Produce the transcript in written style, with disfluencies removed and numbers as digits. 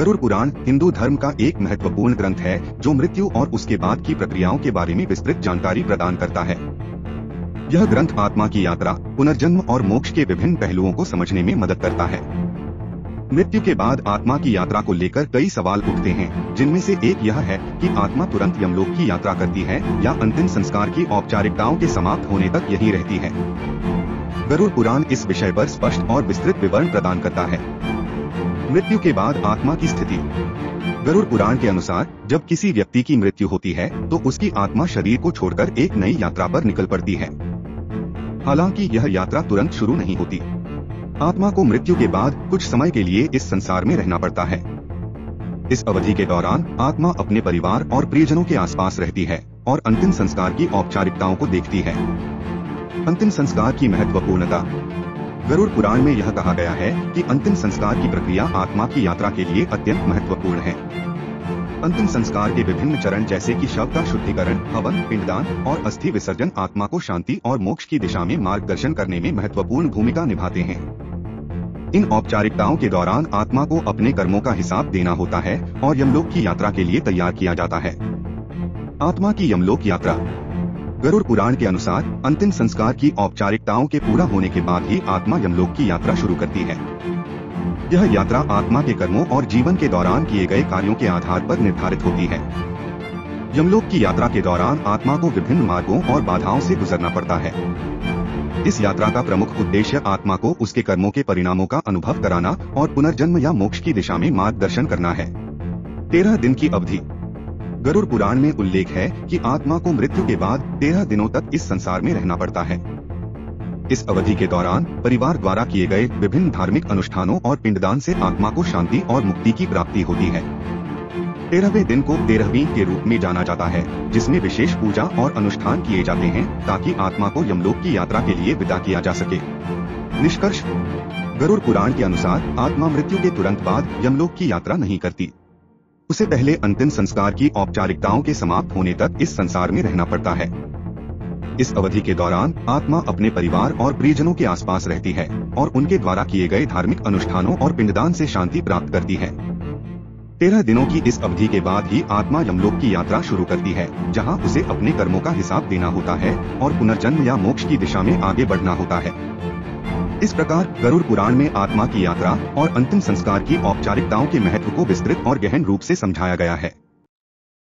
गरुड़ पुराण हिंदू धर्म का एक महत्वपूर्ण ग्रंथ है जो मृत्यु और उसके बाद की प्रक्रियाओं के बारे में विस्तृत जानकारी प्रदान करता है। यह ग्रंथ आत्मा की यात्रा, पुनर्जन्म और मोक्ष के विभिन्न पहलुओं को समझने में मदद करता है। मृत्यु के बाद आत्मा की यात्रा को लेकर कई सवाल उठते हैं, जिनमें से एक यह है कि आत्मा तुरंत यमलोक की यात्रा करती है या अंतिम संस्कार की औपचारिकताओं के समाप्त होने तक यहीं रहती है। गरुड़ पुराण इस विषय पर स्पष्ट और विस्तृत विवरण प्रदान करता है। मृत्यु के बाद आत्मा की स्थिति। गरुड़ पुराण के अनुसार जब किसी व्यक्ति की मृत्यु होती है तो उसकी आत्मा शरीर को छोड़कर एक नई यात्रा पर निकल पड़ती है। हालांकि यह यात्रा तुरंत शुरू नहीं होती। आत्मा को मृत्यु के बाद कुछ समय के लिए इस संसार में रहना पड़ता है। इस अवधि के दौरान आत्मा अपने परिवार और प्रियजनों के आसपास रहती है और अंतिम संस्कार की औपचारिकताओं को देखती है। अंतिम संस्कार की महत्वपूर्णता। गरुड़ पुराण में यह कहा गया है कि अंतिम संस्कार की प्रक्रिया आत्मा की यात्रा के लिए अत्यंत महत्वपूर्ण है। अंतिम संस्कार के विभिन्न चरण जैसे कि शव का शुद्धिकरण, हवन, पिंडदान और अस्थि विसर्जन आत्मा को शांति और मोक्ष की दिशा में मार्गदर्शन करने में महत्वपूर्ण भूमिका निभाते हैं। इन औपचारिकताओं के दौरान आत्मा को अपने कर्मों का हिसाब देना होता है और यमलोक की यात्रा के लिए तैयार किया जाता है। आत्मा की यमलोक यात्रा। गरुड़ पुराण के अनुसार अंतिम संस्कार की औपचारिकताओं के पूरा होने के बाद ही आत्मा यमलोक की यात्रा शुरू करती है। यह यात्रा आत्मा के कर्मों और जीवन के दौरान किए गए कार्यों के आधार पर निर्धारित होती है। यमलोक की यात्रा के दौरान आत्मा को विभिन्न मार्गों और बाधाओं से गुजरना पड़ता है। इस यात्रा का प्रमुख उद्देश्य आत्मा को उसके कर्मों के परिणामों का अनुभव कराना और पुनर्जन्म या मोक्ष की दिशा में मार्गदर्शन करना है। 13 दिन की अवधि। गरुड़ पुराण में उल्लेख है कि आत्मा को मृत्यु के बाद 13 दिनों तक इस संसार में रहना पड़ता है। इस अवधि के दौरान परिवार द्वारा किए गए विभिन्न धार्मिक अनुष्ठानों और पिंडदान से आत्मा को शांति और मुक्ति की प्राप्ति होती है। 13वें दिन को तेरहवीं के रूप में जाना जाता है, जिसमें विशेष पूजा और अनुष्ठान किए जाते हैं ताकि आत्मा को यमलोक की यात्रा के लिए विदा किया जा सके। निष्कर्ष। गरुड़ पुराण के अनुसार आत्मा मृत्यु के तुरंत बाद यमलोक की यात्रा नहीं करती। उसे पहले अंतिम संस्कार की औपचारिकताओं के समाप्त होने तक इस संसार में रहना पड़ता है। इस अवधि के दौरान आत्मा अपने परिवार और प्रियजनों के आसपास रहती है और उनके द्वारा किए गए धार्मिक अनुष्ठानों और पिंडदान से शांति प्राप्त करती है। 13 दिनों की इस अवधि के बाद ही आत्मा यमलोक की यात्रा शुरू करती है, जहां उसे अपने कर्मों का हिसाब देना होता है और पुनर्जन्म या मोक्ष की दिशा में आगे बढ़ना होता है। इस प्रकार गरुड़ पुराण में आत्मा की यात्रा और अंतिम संस्कार की औपचारिकताओं के महत्व को विस्तृत और गहन रूप से समझाया गया है।